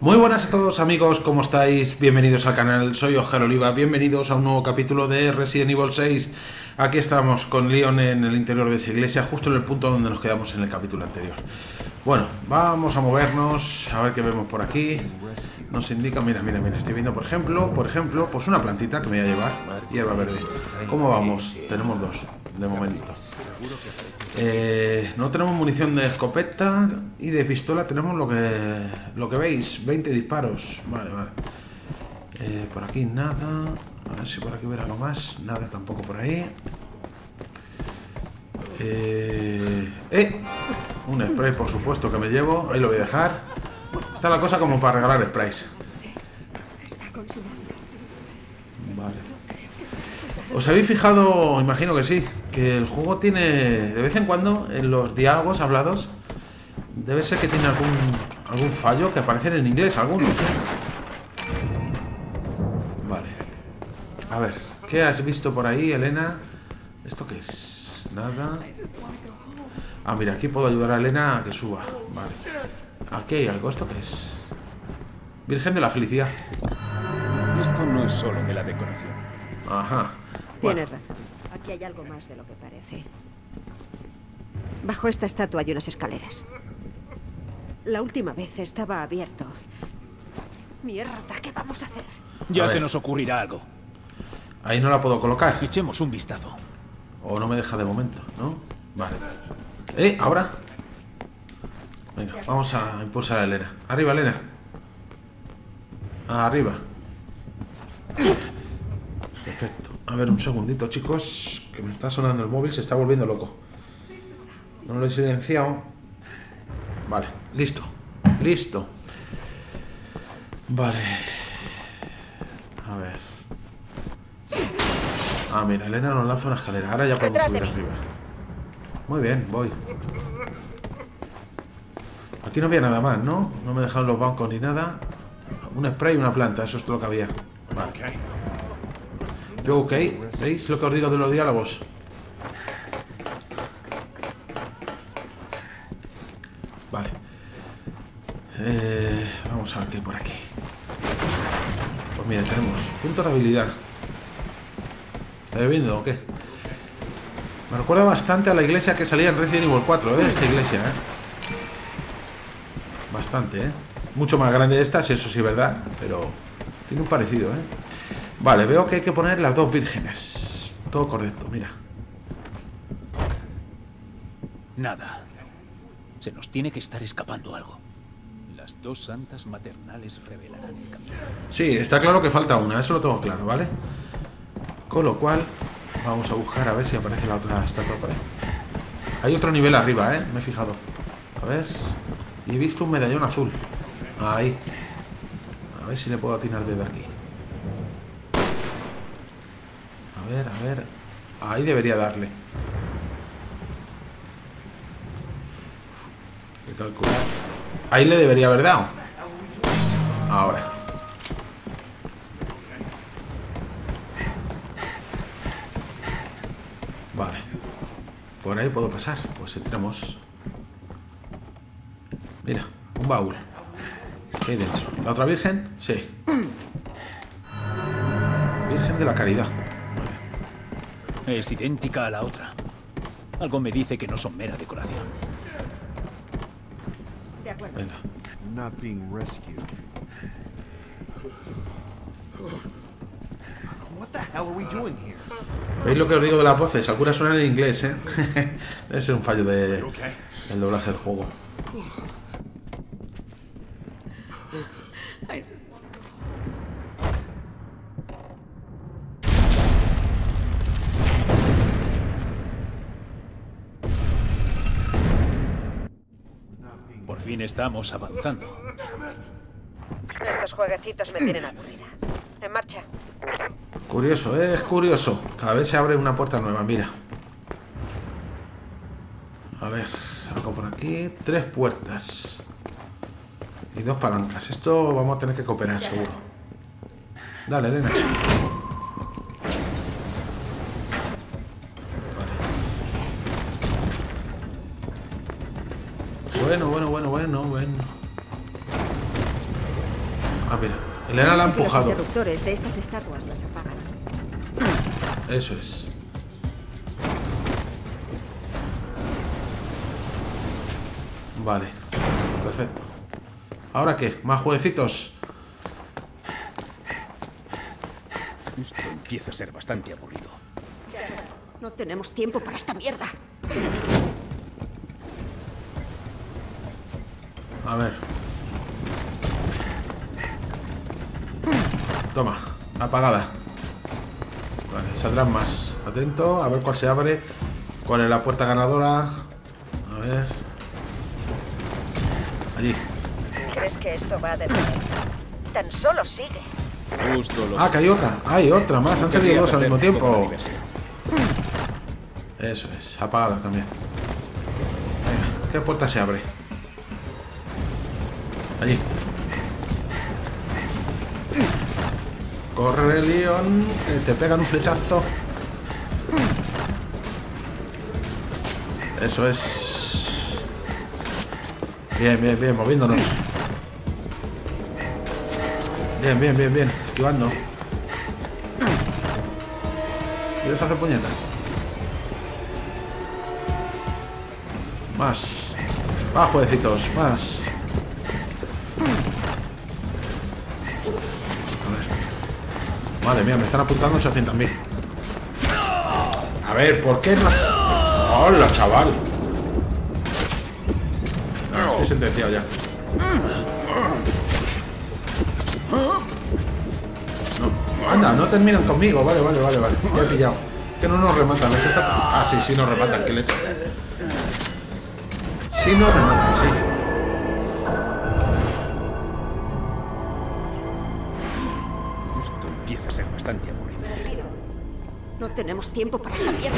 Muy buenas a todos amigos, ¿cómo estáis? Bienvenidos al canal, soy Oscar Oliva, bienvenidos a un nuevo capítulo de Resident Evil 6. Aquí estamos con Leon en el interior de su iglesia, justo en el punto donde nos quedamos en el capítulo anterior. Bueno, vamos a movernos, a ver qué vemos por aquí. Nos indica, mira, estoy viendo por ejemplo, pues una plantita que me voy a llevar, hierba verde. ¿Cómo vamos? Tenemos dos, de momento. No tenemos munición de escopeta y de pistola tenemos lo que veis, 20 disparos. Vale. Por aquí nada. A ver si por aquí hubiera algo más. Nada tampoco por ahí. Un spray, por supuesto, que me llevo. Ahí lo voy a dejar. Está la cosa como para regalar sprays. Vale. ¿Os habéis fijado? Imagino que sí, que el juego tiene, de vez en cuando, en los diálogos hablados, debe ser que tiene algún fallo, que aparecen en inglés algunos. Vale. A ver, ¿qué has visto por ahí, Helena? ¿Esto qué es? Nada. Ah, mira, aquí puedo ayudar a Helena a que suba. Vale. Aquí hay algo. ¿Esto qué es? Virgen de la Felicidad. Esto no es solo de la decoración. Ajá. Bueno. Tienes razón. Aquí hay algo más de lo que parece. Bajo esta estatua hay unas escaleras. La última vez estaba abierto. Mierda, ¿qué vamos a hacer? Ya se nos ocurrirá algo. Ahí no la puedo colocar. Echemos un vistazo. O no me deja de momento, ¿no? Vale. ¿Ahora? Venga, vamos a impulsar a Helena. Arriba, Helena. Arriba. Perfecto. A ver, un segundito, chicos, que me está sonando el móvil, se está volviendo loco. No lo he silenciado. Vale, listo. Vale. A ver. Ah, mira, Helena nos lanza una escalera. Ahora ya podemos subir arriba. Muy bien, voy. Aquí no había nada más, ¿no? No me dejaron los bancos ni nada. Un spray y una planta, eso es todo lo que había. Vale. Yo, ok, ¿veis lo que os digo de los diálogos? Vale. Vamos a ver qué hay por aquí. Pues mira, tenemos puntos de habilidad. ¿Está lloviendo o qué? Me recuerda bastante a la iglesia que salía en Resident Evil 4, ¿eh? Esta iglesia, Bastante, Mucho más grande esta, si eso sí, ¿verdad? Pero tiene un parecido, Vale, veo que hay que poner las dos vírgenes. Todo correcto, mira. Nada. Se nos tiene que estar escapando algo. Las dos santas maternales revelarán el camino. Sí, está claro que falta una, eso lo tengo claro, ¿vale? Con lo cual, vamos a buscar a ver si aparece la otra estatua por ahí. Hay otro nivel arriba, Me he fijado. A ver. Y he visto un medallón azul. Ahí. A ver si le puedo atinar desde aquí. A ver. Ahí debería darle. Hay que calcular. Ahí le debería haber dado. Ahora. Vale. Por ahí puedo pasar. Pues entramos. Mira, un baúl. ¿Qué hay dentro? ¿La otra virgen? Sí. Virgen de la Caridad. Es idéntica a la otra. Algo me dice que no son mera decoración. De acuerdo. Venga. ¿Veis lo que os digo de las voces? Algunas suenan en inglés, Debe ser un fallo del doblaje del juego. Estamos avanzando. Estos jueguecitos me tienen aburrida. En marcha. Curioso, es curioso. Cada vez se abre una puerta nueva, mira. A ver, algo por aquí. 3 puertas. Y 2 palancas. Esto vamos a tener que cooperar, seguro. Dale, Helena. Vale. Bueno. Ah, mira. Helena la ha empujado. Los interruptores de estas estatuas las apagan. Eso es. Vale. Perfecto. ¿Ahora qué? ¿Más jueguecitos? Esto empieza a ser bastante aburrido. No tenemos tiempo para esta mierda. A ver. Toma, apagada. Vale, saldrán más. Atento, a ver cuál se abre. ¿Cuál es la puerta ganadora? A ver. Allí. ¿Crees que esto va a detener? Tan solo sigue. Ah, que hay otra. Hay otra más. Han salido dos al mismo tiempo. Eso es. Apagada también. Venga, ¿qué puerta se abre? Allí. Corre, Leon, que te pegan un flechazo. Eso es. Bien, bien, bien, moviéndonos. Bien, bien, bien, bien. Esquivando. ¿Quieres hacer puñetas? Más. Va, jueguecitos, más. Madre mía, me están apuntando 800.000. A ver, ¿por qué no? ¡Hola, chaval! No, estoy sentenciado ya. No. Anda, no terminan conmigo. Vale, vale, vale, vale. Ya he pillado. Que no nos rematan. ¿Es esta? Ah, sí, sí nos rematan. Qué leche. Sí nos rematan, sí. No tenemos tiempo para esta mierda.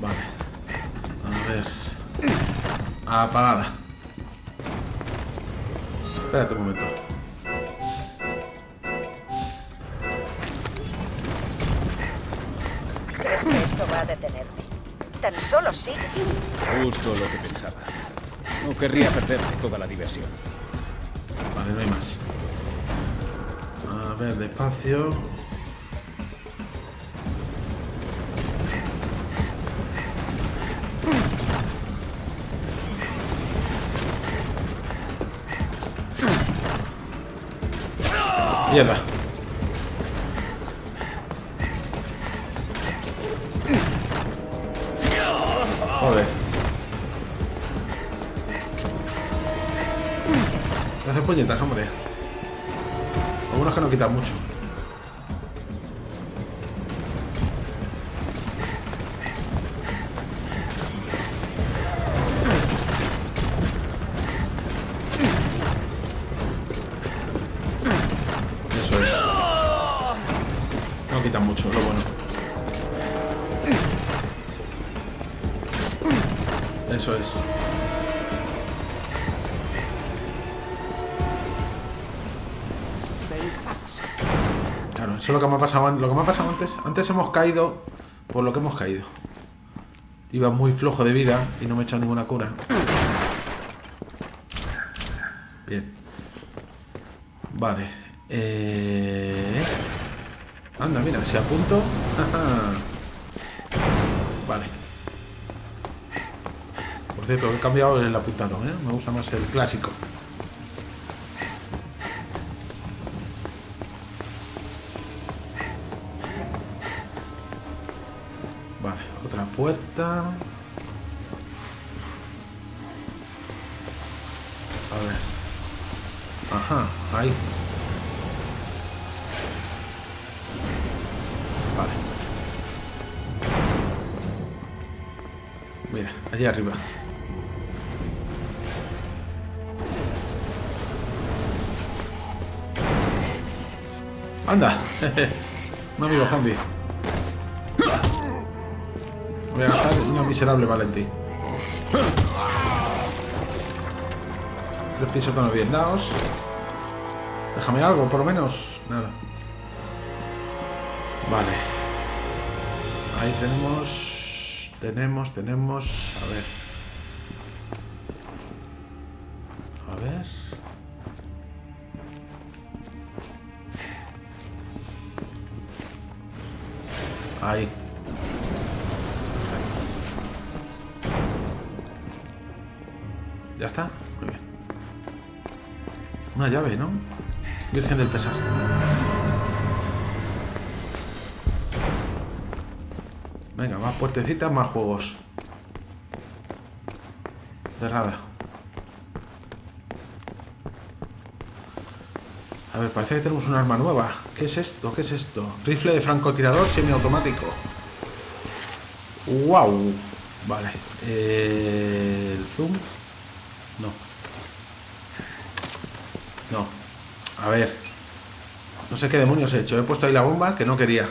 Vale. A ver. Apagada. Espérate un momento. ¿Crees que esto va a detenerme? Tan solo sigue. Justo lo que pensaba. No querría perderme toda la diversión. Vale, no hay más. A ver, despacio. Mierda. Joder. Hace puñetas, hombre. Algunos que no quitan mucho. Eso es. No quitan mucho, lo bueno. Eso es. Eso es lo que me ha pasado, lo que me ha pasado antes. Antes hemos caído por lo que hemos caído. Iba muy flojo de vida y no me he echado ninguna cura. Bien. Vale. Anda, mira, si apunto. Ajá. Vale. Por cierto, he cambiado el apuntado, ¿eh? Me gusta más el clásico. Puerta. A ver. Ajá, ahí. Vale. Mira, allí arriba. Anda. Un amigo zombie. Voy a gastar una miserable valentía. Tres pisos tan bien dados. Déjame algo, por lo menos. Nada. Vale. Ahí tenemos. A ver. ver. Ahí. Ya está. Muy bien. Una llave, ¿no? Virgen del Pesar. Venga, más puertecitas, más juegos. De nada. A ver, parece que tenemos un arma nueva. ¿Qué es esto? ¿Qué es esto? Rifle de francotirador semiautomático. ¡Wow! Vale. El zoom. No. No. A ver. No sé qué demonios he hecho. He puesto ahí la bomba que no quería.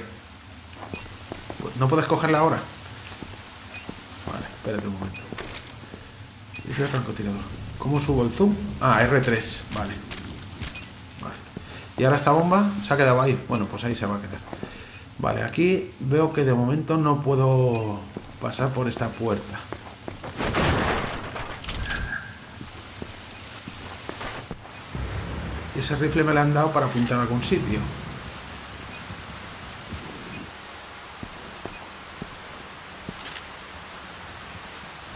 ¿No puedes cogerla ahora? Vale, espérate un momento. Rifle de francotirador. ¿Cómo subo el zoom? Ah, R3. Vale. Vale. Y ahora esta bomba se ha quedado ahí. Bueno, pues ahí se va a quedar. Vale, aquí veo que de momento no puedo pasar por esta puerta. Y ese rifle me lo han dado para apuntar a algún sitio.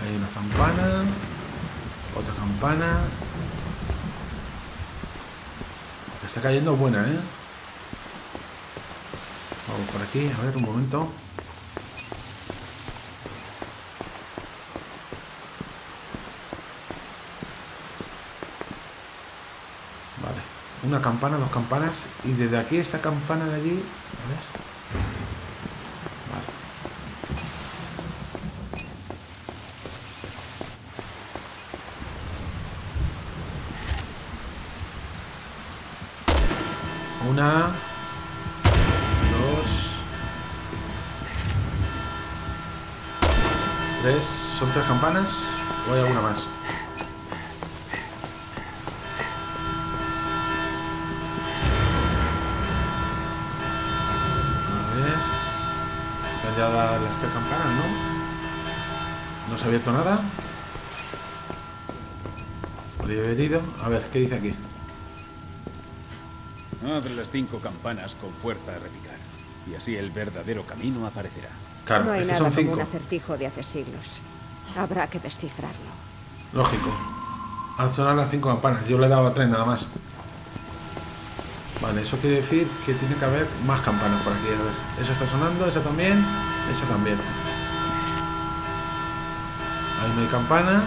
Hay una campana, otra campana. Está cayendo buena, ¿eh? Vamos por aquí, a ver, un momento. Vale, una campana, dos campanas. Y desde aquí, esta campana de allí, a ver. Una, dos, tres, ¿son tres campanas? ¿O hay alguna más? A ver, están ya las tres campanas, ¿no? ¿No se ha abierto nada? Prevenido. A ver, ¿qué dice aquí? Abre las 5 campanas con fuerza a repicar, y así el verdadero camino aparecerá. Claro, no hay nada como un acertijo de hace siglos. Habrá que descifrarlo. Lógico. Al sonar las 5 campanas, yo le he dado a 3 nada más. Vale, eso quiere decir que tiene que haber más campanas por aquí. A ver, eso está sonando, esa también, esa también. Ahí no hay campana.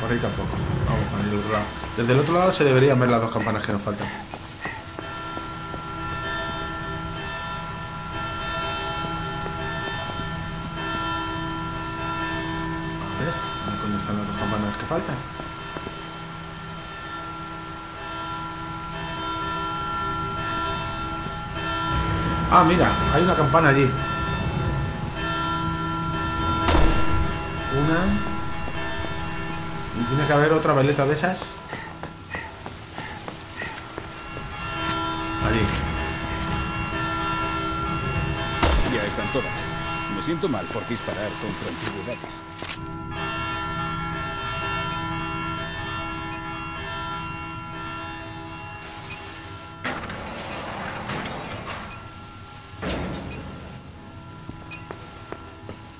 Por ahí tampoco. Vamos para el otro lado. Desde el otro lado se deberían ver las dos campanas que nos faltan. A ver, ¿dónde están las dos campanas que faltan? Ah, mira, hay una campana allí. Una. Y tiene que haber otra veleta de esas. Allí. Ya están todas. Me siento mal por disparar contra antigüedades.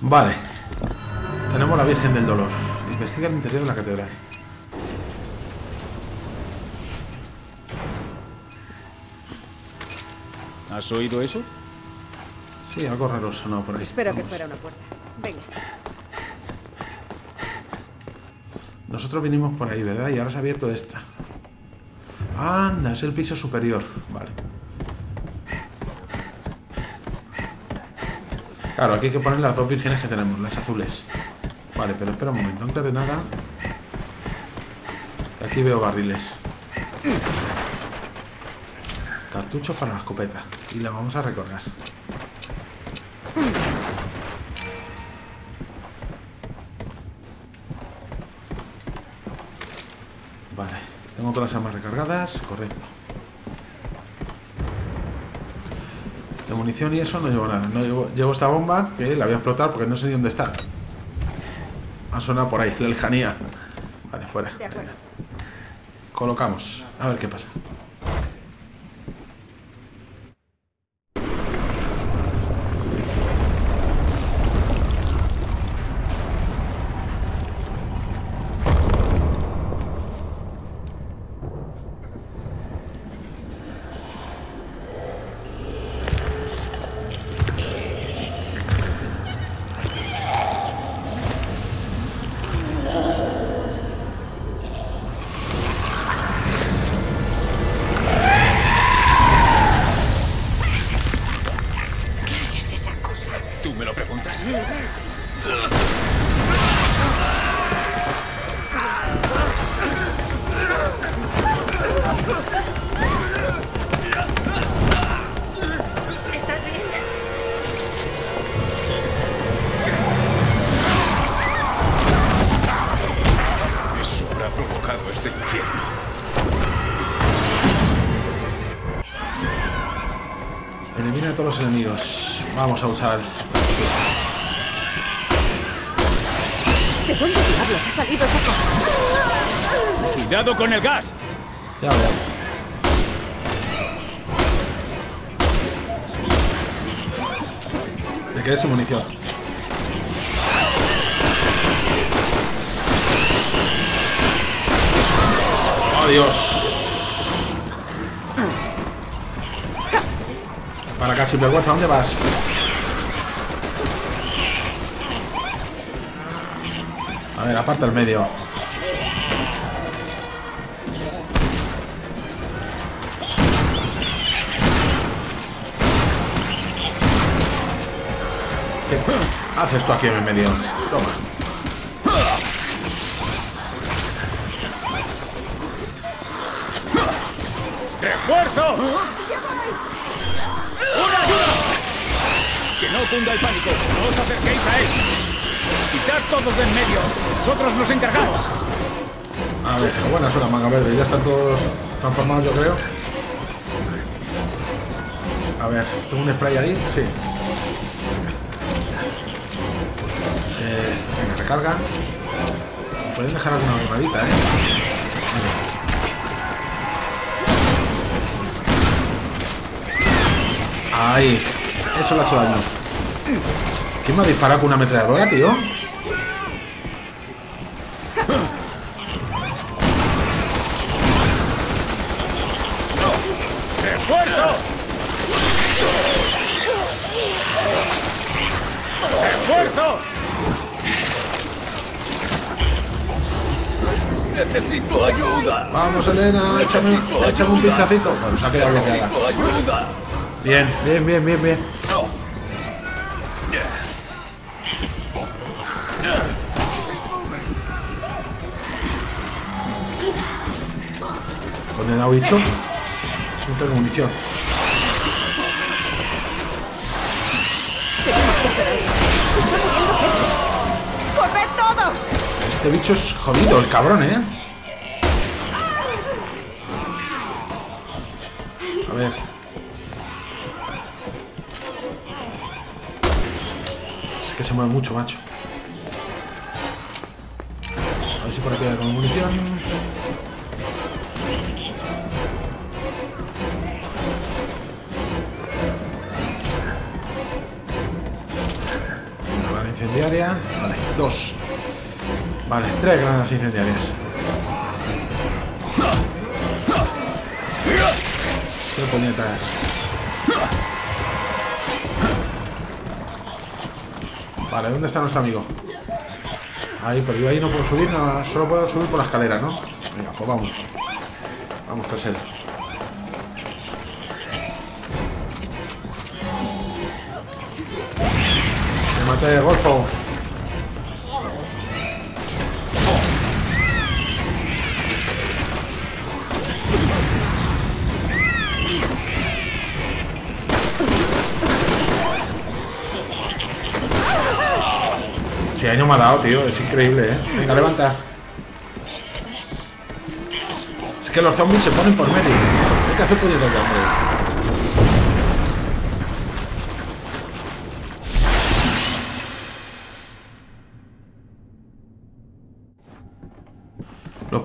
Vale. Tenemos la Virgen del Dolor. Investiga el interior de la catedral. ¿Has oído eso? Sí, algo raro sonó por ahí. Espero que fuera una puerta. Venga. Nosotros vinimos por ahí, ¿verdad? Y ahora se ha abierto esta. Anda, es el piso superior. Vale. Claro, aquí hay que poner las dos vírgenes que tenemos, las azules. Vale, pero espera un momento, antes de nada. Aquí veo barriles. Cartuchos para la escopeta. Y la vamos a recargar. Vale, tengo todas las armas recargadas, correcto. De munición y eso no llevo nada. No llevo esta bomba que la voy a explotar porque no sé ni dónde está. Ha sonado por ahí, la lejanía. Vale, fuera. De acuerdo. Colocamos. A ver qué pasa. Enemigos, vamos a usar. ¿De dónde diablos ha salido esa cosa? ¡Cuidado con el gas! Ya veo. Me quedé sin munición. ¡Adiós! Para acá, sin vergüenza, ¿dónde vas? A ver, aparta el medio. ¿Qué haces tú aquí en el medio? Toma. ¡Refuerzo! ¡Que no cunda el pánico! ¡No os acerquéis a él! ¡Quitad todos de en medio! ¡Nosotros nos encargamos! A ver, buena suena, manga verde. Ya están todos transformados, yo creo. A ver, ¿tengo un spray ahí? Sí. Venga, recarga. Pueden dejar alguna bombadita, ¿eh? Vale. Ahí, eso le ha hecho daño. ¿Quién me ha disparado con una ametralladora, tío? ¡Refuerzo! ¡Necesito ayuda! Vamos, Helena, échame un pinchacito. Bueno, nos ha quedado bloqueada. Bien, bien, bien, bien, bien. Condenado bicho. No tengo munición. ¡Corred todos! Este bicho es jodido, el cabrón, ¿eh? A ver. Que se mueve mucho, macho. A ver si por aquí hay como munición. Una granada incendiaria. Vale, dos. Vale, tres granadas incendiarias. Qué puñetas. Vale, ¿dónde está nuestro amigo? Ahí, pero yo ahí no puedo subir, no, solo puedo subir por la escalera, ¿no? Venga, pues vamos. Vamos tras él. Me maté de golfo. Ahí no me ha dado, tío, es increíble, ¿eh? Venga, levanta. Es que los zombies se ponen por medio. Hay que hacer puñetas de hombre.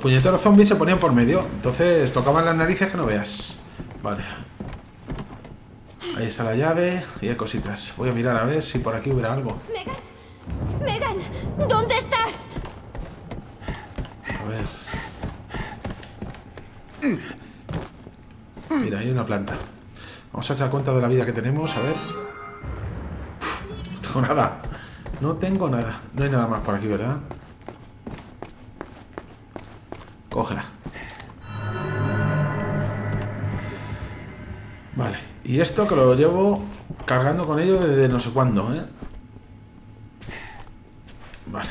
puñeteros zombies se ponían por medio. Entonces tocaban las narices que no veas. Vale. Ahí está la llave y hay cositas. Voy a mirar a ver si por aquí hubiera algo. Megan, Megan, ¿dónde estás? A ver. Mira, hay una planta. Vamos a echar cuenta de la vida que tenemos, a ver. No tengo nada. No tengo nada. No hay nada más por aquí, ¿verdad? Cógela. Vale. Y esto que lo llevo cargando con ello desde no sé cuándo, ¿eh? Vale.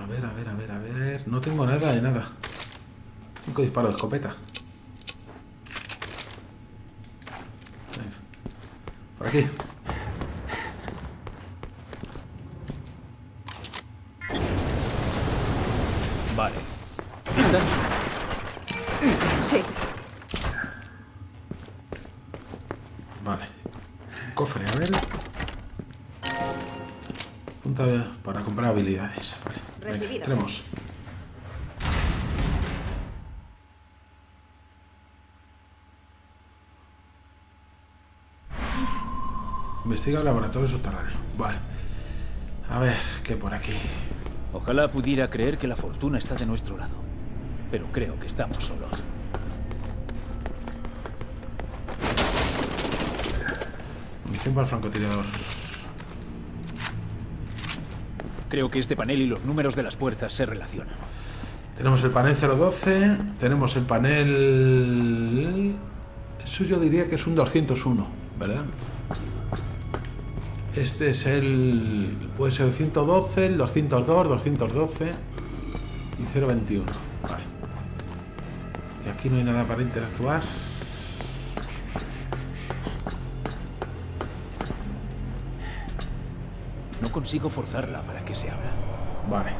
A ver, a ver, a ver, a ver. No tengo nada de nada. 5 disparos de escopeta. Por aquí. Vale. ¿Lista? Sí. Vale. Cofre, a ver. Punta para comprar habilidades. Vale. Venga, tenemos. Investiga el laboratorio subterráneo. Vale. A ver, ¿qué por aquí? Ojalá pudiera creer que la fortuna está de nuestro lado. Pero creo que estamos solos. Misión para el francotirador. Creo que este panel y los números de las puertas se relacionan. Tenemos el panel 012. Tenemos el panel... Eso yo diría que es un 201, ¿verdad? Este es el... puede ser el 112, el 202, 212 y 021. Vale. Y aquí no hay nada para interactuar. No consigo forzarla para que se abra. Vale.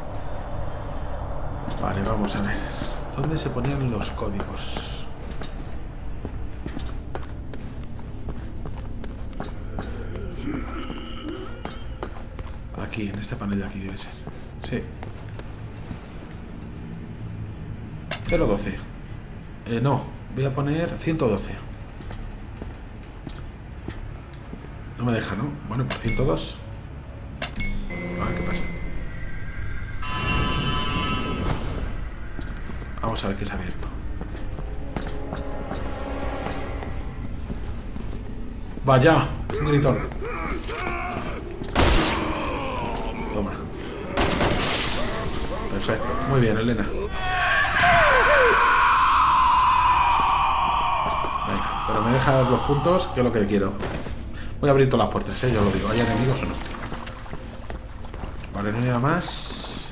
Vale, vamos a ver. ¿Dónde se ponían los códigos? Aquí, en este panel de aquí debe ser. Sí. 012. No, voy a poner 112. No me deja, ¿no? Bueno, por 102. A ver qué pasa. Vamos a ver qué se ha abierto. Vaya, un gritón. Perfecto, muy bien, Helena. Venga, pero me deja dar los puntos, que es lo que quiero. Voy a abrir todas las puertas, ¿eh? Yo lo digo, ¿hay enemigos o no? Vale, no hay nada más.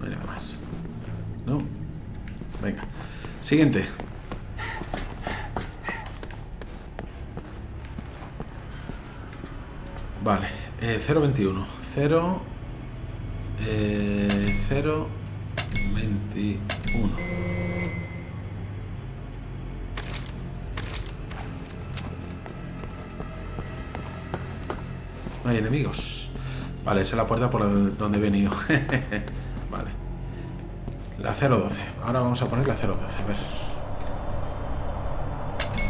No hay nada más. No. Venga. Siguiente. Vale, 021. 021. No hay enemigos. Vale, esa es la puerta por donde he venido. Vale. La 012. Ahora vamos a poner la 012. A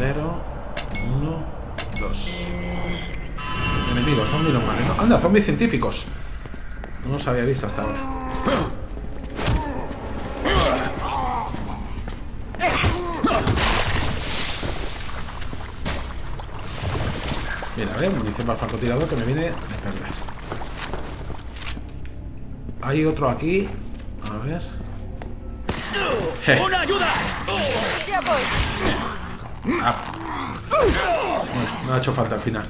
ver. 012. Enemigos, zombies normales. Anda, zombies científicos. No los había visto hasta ahora. Mira, a ver, munición para el francotirador que me viene de perder. Hay otro aquí. A ver. ¡Una ayuda! Ah. Bueno, no ha hecho falta al final.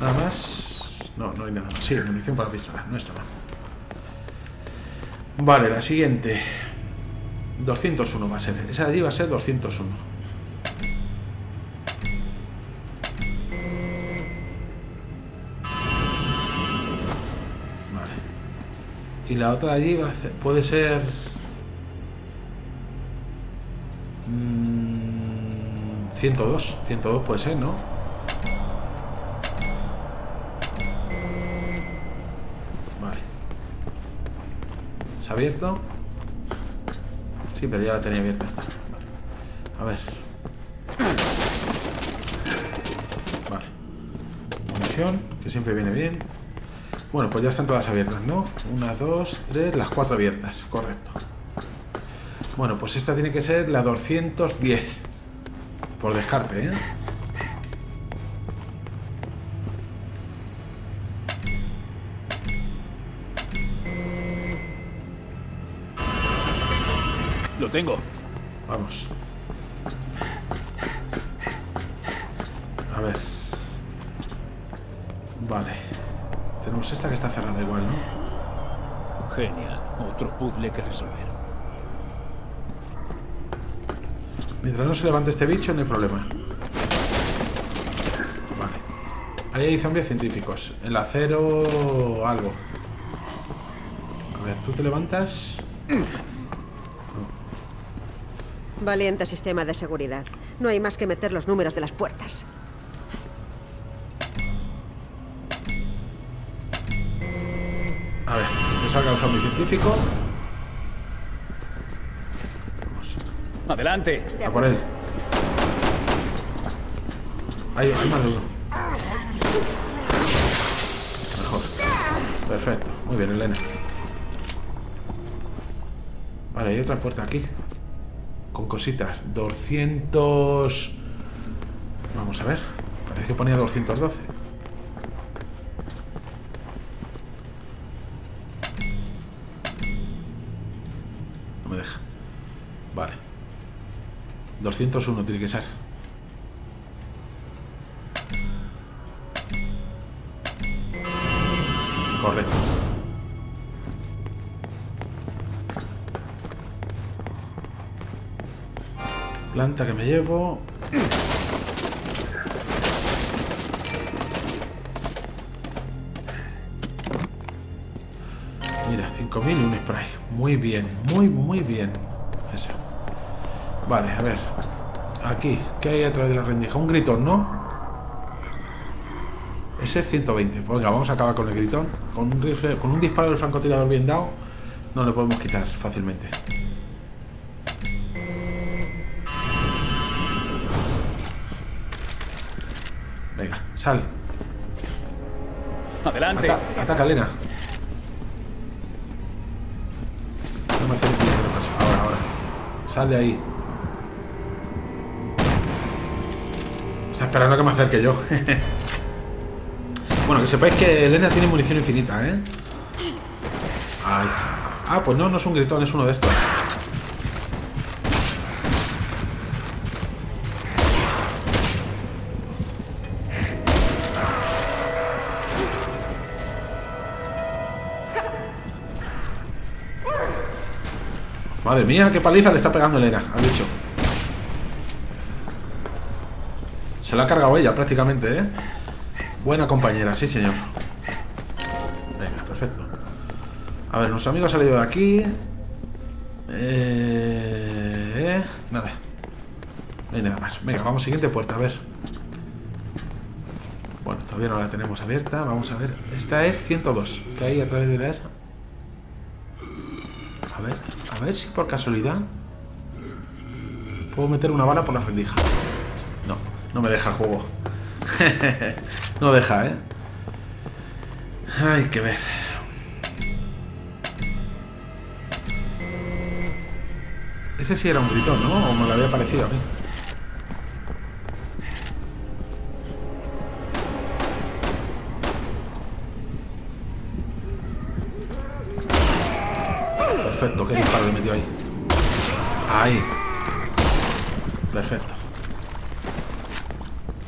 Nada más. No, no hay nada más. Sí, munición para la pistola. No está mal. Vale, la siguiente. 201 va a ser. Esa de allí va a ser 201. Vale. Y la otra de allí va a ser, puede ser... Mm, 102. 102 puede ser, ¿no? abierto. Sí, pero ya la tenía abierta esta. Vale. A ver. Vale. Munición, que siempre viene bien. Bueno, pues ya están todas abiertas, ¿no? 1, 2, 3, las 4 abiertas, correcto. Bueno, pues esta tiene que ser la 210. Por descarte, ¿eh? Lo tengo. Vamos. A ver. Vale. Tenemos esta que está cerrada igual, ¿no? Genial. Otro puzzle que resolver. Mientras no se levante este bicho, no hay problema. Vale. Ahí hay zombies científicos. El acero... algo. A ver, tú te levantas... Valiente sistema de seguridad. No hay más que meter los números de las puertas. A ver, si nos saca el zombie científico. Vamos. Adelante. A por él. Ahí, más de uno. Mejor. Perfecto. Muy bien, Helena. Vale, hay otra puerta aquí. Con cositas, 200... Vamos a ver, parece que ponía 212. No me deja. Vale. 201 tiene que ser. Correcto. Planta que me llevo. Mira, 5000 y un spray. Muy bien, muy bien. Eso. Vale, a ver. Aquí, ¿qué hay atrás de la rendija? Un gritón, ¿no? Ese es 120. Pues venga, vamos a acabar con el gritón. Con un rifle, con un disparo del francotirador bien dado, no lo podemos quitar fácilmente. Venga, sal. Adelante. Ataca, Helena. No me hace el primer paso. Ahora. Sal de ahí. Está esperando a que me acerque yo. Bueno, que sepáis que Helena tiene munición infinita, ¿eh? Ay. Ah, pues no, no es un gritón, es uno de estos. Madre mía, qué paliza le está pegando Helena al bicho. Se la ha cargado ella prácticamente, ¿eh? Buena compañera, sí señor. Venga, perfecto. A ver, nuestro amigo ha salido de aquí. Nada. No hay nada más. Venga, vamos, siguiente puerta, a ver. Bueno, todavía no la tenemos abierta. Vamos a ver. Esta es 102. ¿Qué hay a través de esa? A ver si por casualidad puedo meter una bala por la rendija. No, no me deja el juego. No deja, ¿eh? Hay que ver. Ese sí era un gritón, ¿no? O me lo había parecido a mí. Perfecto, qué disparo le metió ahí. Ahí. Perfecto.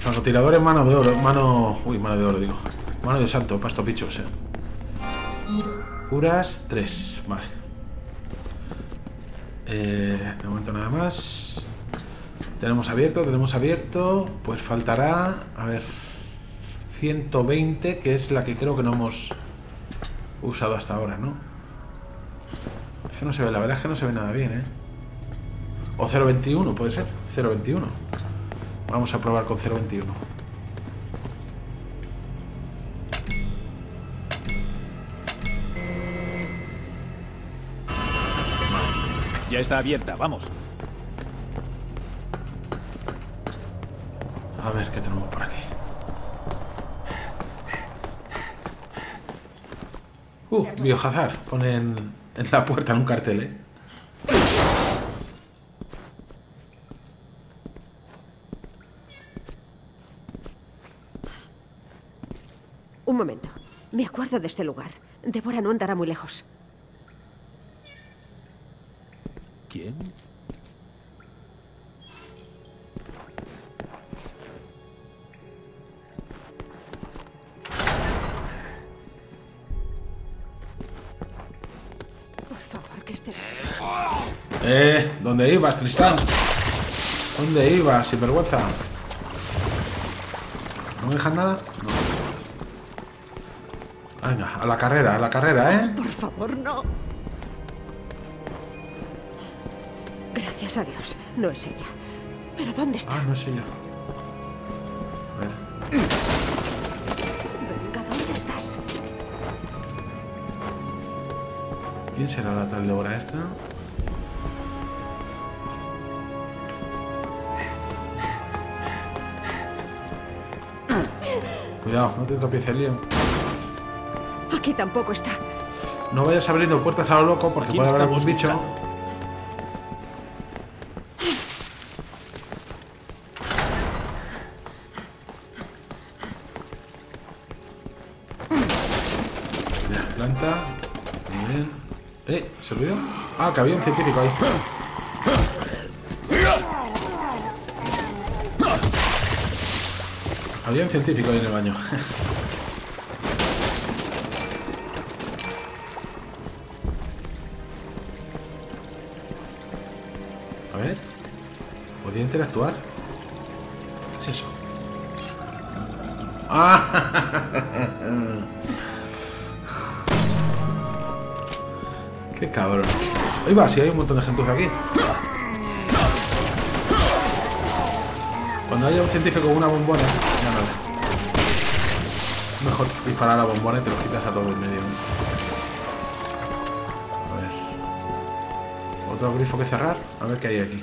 Francotiradores, mano de oro. Mano... Uy, mano de oro, digo. Mano de santo, pasto pichos, eh. Curas 3. Vale. De momento nada más. Tenemos abierto, Pues faltará... A ver... 120, que es la que creo que no hemos usado hasta ahora, ¿no? Es que no se ve, la verdad es que no se ve nada bien, ¿eh? O 0.21, puede ser. 0.21. Vamos a probar con 0.21. Ya está abierta, vamos. A ver qué tenemos por aquí. Biohazard. Ponen en la puerta en un cartel, ¿eh? Un momento. Me acuerdo de este lugar. Deborah no andará muy lejos. ¿Quién? ¿Dónde ibas, Tristán? ¿Dónde ibas, sinvergüenza? ¿No me dejan nada? No. Venga, a la carrera, ¿eh? Por favor, no. Gracias a Dios, no es ella. ¿Pero dónde está? Ah, no es ella. A ver. Venga, ¿dónde estás? ¿Quién será la tal Deborah esta? Cuidado, no te tropieces, Leon. Aquí tampoco está. No vayas abriendo puertas a lo loco porque puede haber algún bicho. Mira, planta. Muy bien. ¿Se olvidó? Ah, que había un científico ahí. Había un científico ahí en el baño. A ver. ¿Podía interactuar? ¿Qué es eso? ¡Ah! ¡Qué cabrón! Ahí va, sí, hay un montón de gente aquí. Cuando haya un científico con una bombona, ya no le. Mejor disparar a la bombona y te lo quitas a todo el medio. A ver. Otro grifo que cerrar. A ver qué hay aquí.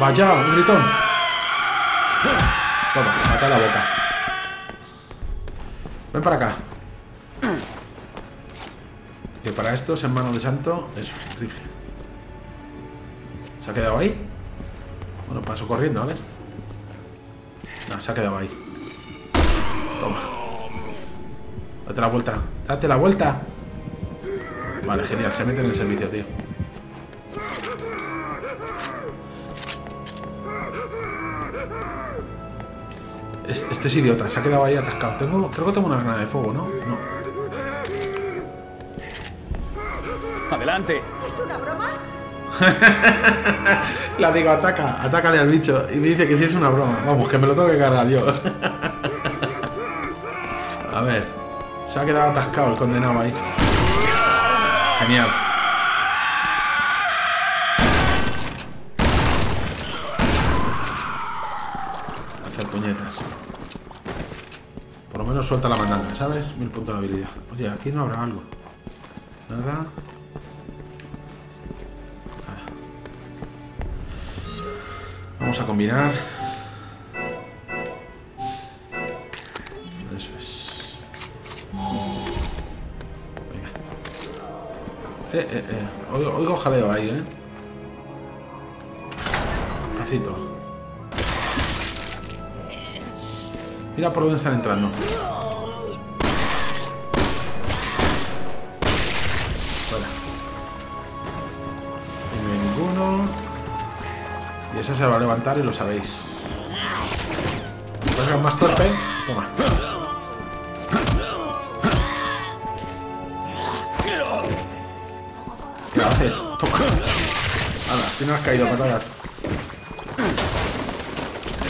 ¡Vaya! ¡Un gritón! Toma, mata la boca. Ven para acá. Que para estos, en mano de santo, eso, rifle. ¿Se ha quedado ahí? Bueno, paso corriendo, a ver. No, se ha quedado ahí. Toma. Date la vuelta. ¡Date la vuelta! Vale, genial. Se mete en el servicio, tío. Este es idiota. Se ha quedado ahí atascado. Creo que tengo una granada de fuego, ¿no? No. ¡Adelante! ¿Es una broma? La digo, atácale al bicho. Y me dice que sí es una broma. Vamos, que me lo tengo que cargar yo. A ver. Se ha quedado atascado el condenado ahí. Genial. Hacer puñetas. Por lo menos suelta la mandanga, ¿sabes? 1000 puntos de habilidad. Oye, aquí no habrá algo. Nada. Vamos a combinar. Eso es. Venga. Oigo jaleo ahí, ¿eh? Pasito. Mira por dónde están entrando. Fuera. Ninguno. Y esa se va a levantar y lo sabéis. Entonces, más torpe. Toma. ¿Qué haces? Toma. Hala, si no has caído, patadas.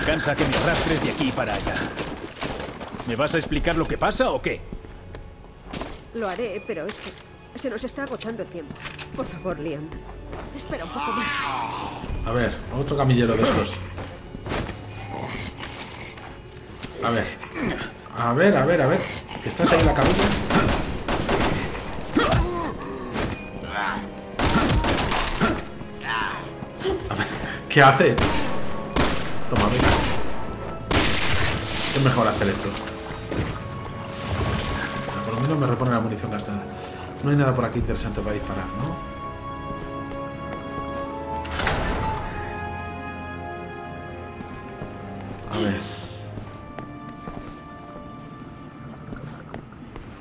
Cansa que me arrastres de aquí para allá. ¿Me vas a explicar lo que pasa o qué? Lo haré, pero es que se nos está agotando el tiempo. Por favor, Leon. Espera un poco más. A ver, otro camillero de estos. A ver. A ver. ¿Estás ahí en la cabeza? ¿Qué hace? Toma, mira. Es mejor hacer esto. Por lo menos me repone la munición gastada. No hay nada por aquí interesante para disparar, ¿no? A ver.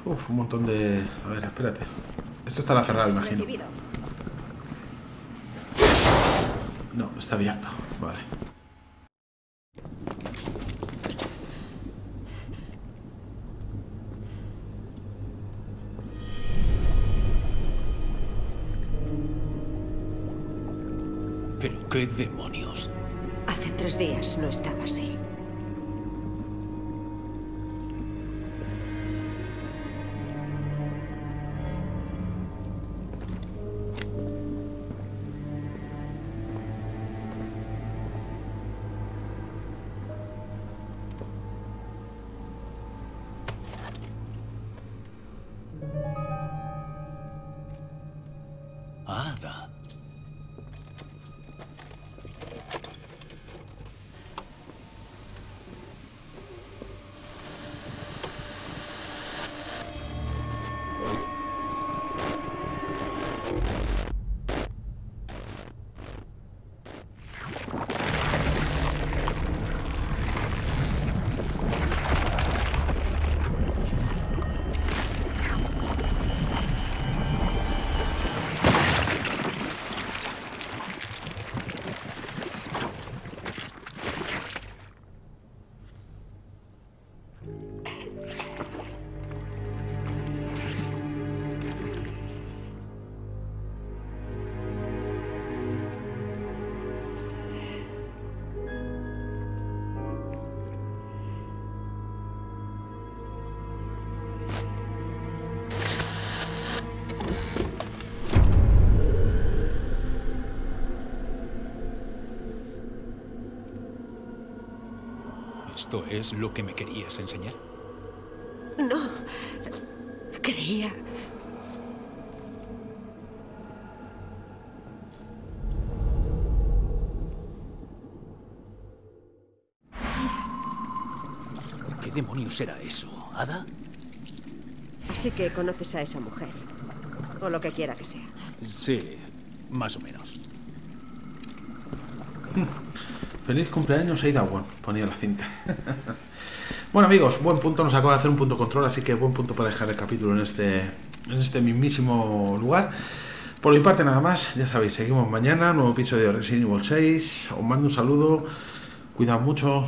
Uf, un montón de... A ver, espérate. Esto estará cerrado, imagino. No, está abierto. Vale. ¿Pero qué demonios? Hace 3 días no estaba así. ¿Esto es lo que me querías enseñar? No, creía... ¿Qué demonios era eso, Ada? Así que conoces a esa mujer, o lo que quiera que sea. Sí, más o menos. Feliz cumpleaños, Ada. Bueno, ponía la cinta. Bueno, amigos, buen punto. Nos acaba de hacer un punto control, así que buen punto para dejar el capítulo en este mismísimo lugar. Por mi parte, nada más. Ya sabéis, seguimos mañana. Nuevo episodio de Resident Evil 6. Os mando un saludo. Cuidad mucho.